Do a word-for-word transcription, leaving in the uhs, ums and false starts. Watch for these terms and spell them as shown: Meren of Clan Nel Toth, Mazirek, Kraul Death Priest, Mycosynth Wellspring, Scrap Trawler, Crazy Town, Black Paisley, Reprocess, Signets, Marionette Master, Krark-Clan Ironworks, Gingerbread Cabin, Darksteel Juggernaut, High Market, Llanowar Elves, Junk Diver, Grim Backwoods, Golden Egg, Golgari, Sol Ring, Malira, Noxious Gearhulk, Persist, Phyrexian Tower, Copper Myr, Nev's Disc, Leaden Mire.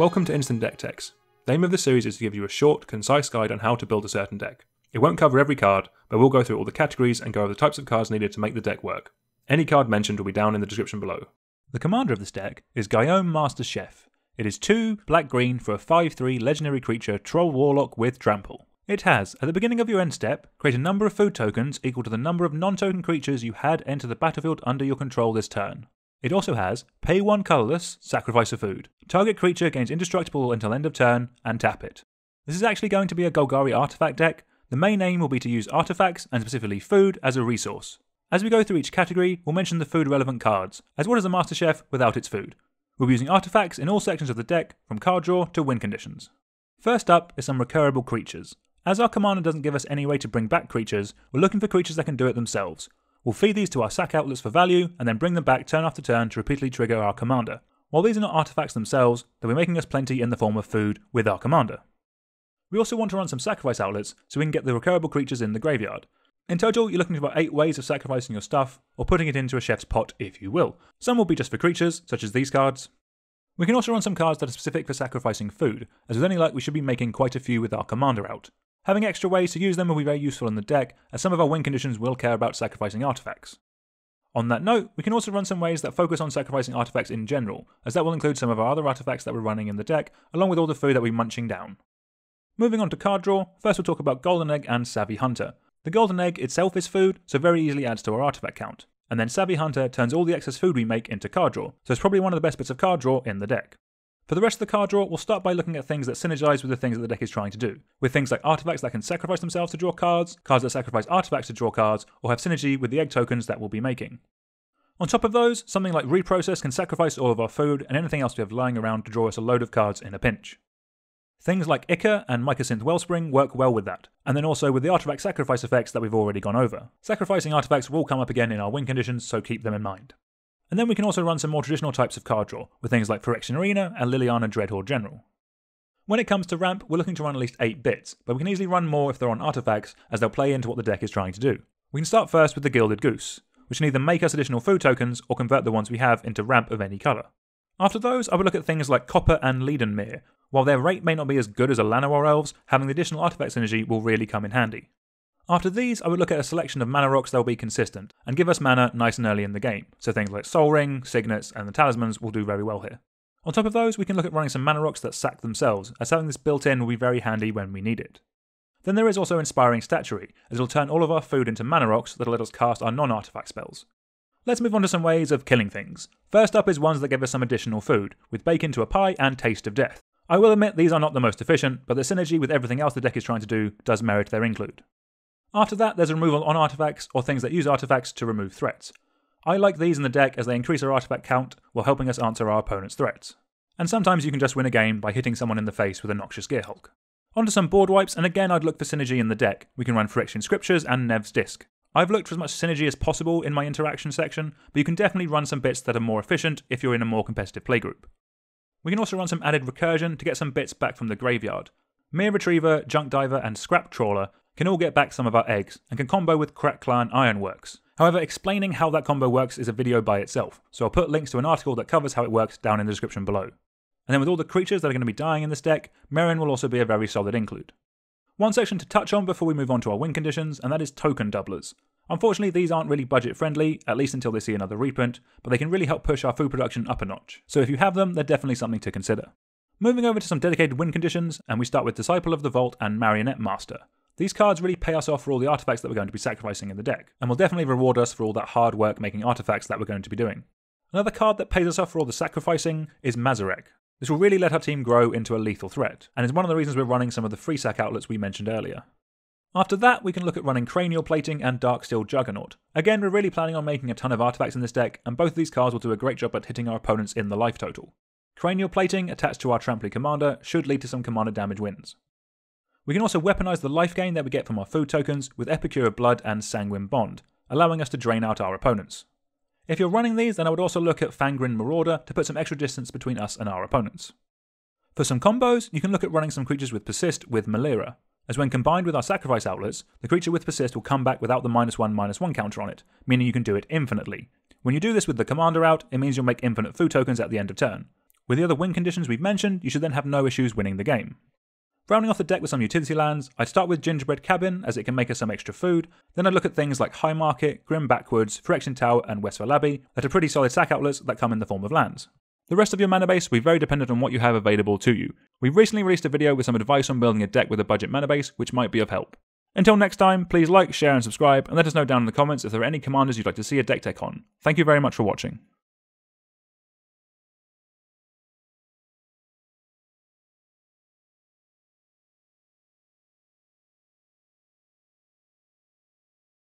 Welcome to Instant Deck Techs. The aim of this series is to give you a short, concise guide on how to build a certain deck. It won't cover every card, but we'll go through all the categories and go over the types of cards needed to make the deck work. Any card mentioned will be down in the description below. The commander of this deck is Gyome Master Chef. It is two, black-green for a five three legendary creature Troll Warlock with Trample. It has, at the beginning of your end step, create a number of food tokens equal to the number of non-token creatures you had enter the battlefield under your control this turn. It also has, pay one colourless, sacrifice a food. Target creature gains indestructible until end of turn, and tap it. This is actually going to be a Golgari artifact deck. The main aim will be to use artifacts, and specifically food, as a resource. As we go through each category, we'll mention the food relevant cards, as well as the Master Chef without its food. We'll be using artifacts in all sections of the deck, from card draw to win conditions. First up is some recurable creatures. As our commander doesn't give us any way to bring back creatures, we're looking for creatures that can do it themselves. We'll feed these to our sack outlets for value, and then bring them back turn after turn to repeatedly trigger our commander. While these are not artifacts themselves, they'll be making us plenty in the form of food with our commander. We also want to run some sacrifice outlets, so we can get the recurable creatures in the graveyard. In total, you're looking at about eight ways of sacrificing your stuff, or putting it into a chef's pot if you will. Some will be just for creatures, such as these cards. We can also run some cards that are specific for sacrificing food, as with any luck we should be making quite a few with our commander out. Having extra ways to use them will be very useful in the deck, as some of our win conditions will care about sacrificing artifacts. On that note, we can also run some ways that focus on sacrificing artifacts in general, as that will include some of our other artifacts that we're running in the deck, along with all the food that we're munching down. Moving on to card draw, first we'll talk about Golden Egg and Savvy Hunter. The Golden Egg itself is food, so very easily adds to our artifact count, and then Savvy Hunter turns all the excess food we make into card draw, so it's probably one of the best bits of card draw in the deck. For the rest of the card draw, we'll start by looking at things that synergize with the things that the deck is trying to do, with things like artifacts that can sacrifice themselves to draw cards, cards that sacrifice artifacts to draw cards, or have synergy with the egg tokens that we'll be making. On top of those, something like Reprocess can sacrifice all of our food and anything else we have lying around to draw us a load of cards in a pinch. Things like Ika and Mycosynth Wellspring work well with that, and then also with the artifact sacrifice effects that we've already gone over. Sacrificing artifacts will come up again in our win conditions, so keep them in mind. And then we can also run some more traditional types of card draw, with things like Phyrexian Arena and Liliana Dreadhorde General. When it comes to ramp, we're looking to run at least eight bits, but we can easily run more if they're on artifacts, as they'll play into what the deck is trying to do. We can start first with the Gilded Goose, which can either make us additional food tokens, or convert the ones we have into ramp of any colour. After those, I would look at things like Copper and Leaden Mire. While their rate may not be as good as a Llanowar Elves, having the additional artifact synergy will really come in handy. After these, I would look at a selection of mana rocks that will be consistent, and give us mana nice and early in the game, so things like Sol Ring, Signets, and the Talismans will do very well here. On top of those, we can look at running some mana rocks that sack themselves, as having this built in will be very handy when we need it. Then there is also Inspiring Statuary, as it will turn all of our food into mana rocks that will let us cast our non-artifact spells. Let's move on to some ways of killing things. First up is ones that give us some additional food, with Bake into a Pie and Taste of Death. I will admit these are not the most efficient, but the synergy with everything else the deck is trying to do does merit their include. After that, there's removal on artifacts, or things that use artifacts to remove threats. I like these in the deck as they increase our artifact count while helping us answer our opponent's threats. And sometimes you can just win a game by hitting someone in the face with a Noxious Gearhulk. Onto some board wipes, and again I'd look for synergy in the deck. We can run Phyrexian Scriptures and Nev's Disc. I've looked for as much synergy as possible in my interaction section, but you can definitely run some bits that are more efficient if you're in a more competitive playgroup. We can also run some added recursion to get some bits back from the graveyard. Myr Retriever, Junk Diver and Scrap Trawler can all get back some of our eggs, and can combo with Krark-Clan Ironworks. However, explaining how that combo works is a video by itself, so I'll put links to an article that covers how it works down in the description below. And then with all the creatures that are going to be dying in this deck, Meren will also be a very solid include. One section to touch on before we move on to our win conditions, and that is token doublers. Unfortunately, these aren't really budget friendly, at least until they see another reprint, but they can really help push our food production up a notch, so if you have them, they're definitely something to consider. Moving over to some dedicated win conditions, and we start with Disciple of the Vault and Marionette Master. These cards really pay us off for all the artifacts that we're going to be sacrificing in the deck, and will definitely reward us for all that hard work making artifacts that we're going to be doing. Another card that pays us off for all the sacrificing is Mazirek. This will really let our team grow into a lethal threat, and is one of the reasons we're running some of the free sack outlets we mentioned earlier. After that, we can look at running Cranial Plating and Darksteel Juggernaut. Again, we're really planning on making a ton of artifacts in this deck, and both of these cards will do a great job at hitting our opponents in the life total. Cranial Plating, attached to our Tramply Commander, should lead to some commander damage wins. We can also weaponise the life gain that we get from our food tokens with Epicure of Blood and Sanguine Bond, allowing us to drain out our opponents. If you're running these, then I would also look at Fangrin Marauder to put some extra distance between us and our opponents. For some combos, you can look at running some creatures with Persist with Malira, as when combined with our sacrifice outlets, the creature with Persist will come back without the minus one minus one counter on it, meaning you can do it infinitely. When you do this with the commander out, it means you'll make infinite food tokens at the end of turn. With the other win conditions we've mentioned, you should then have no issues winning the game. Rounding off the deck with some utility lands, I'd start with Gingerbread Cabin as it can make us some extra food, then I'd look at things like High Market, Grim Backwoods, Phyrexian Tower and Westfell Abbey that are pretty solid sack outlets that come in the form of lands. The rest of your mana base will be very dependent on what you have available to you. We recently released a video with some advice on building a deck with a budget mana base, which might be of help. Until next time, please like, share and subscribe, and let us know down in the comments if there are any commanders you'd like to see a deck tech on. Thank you very much for watching.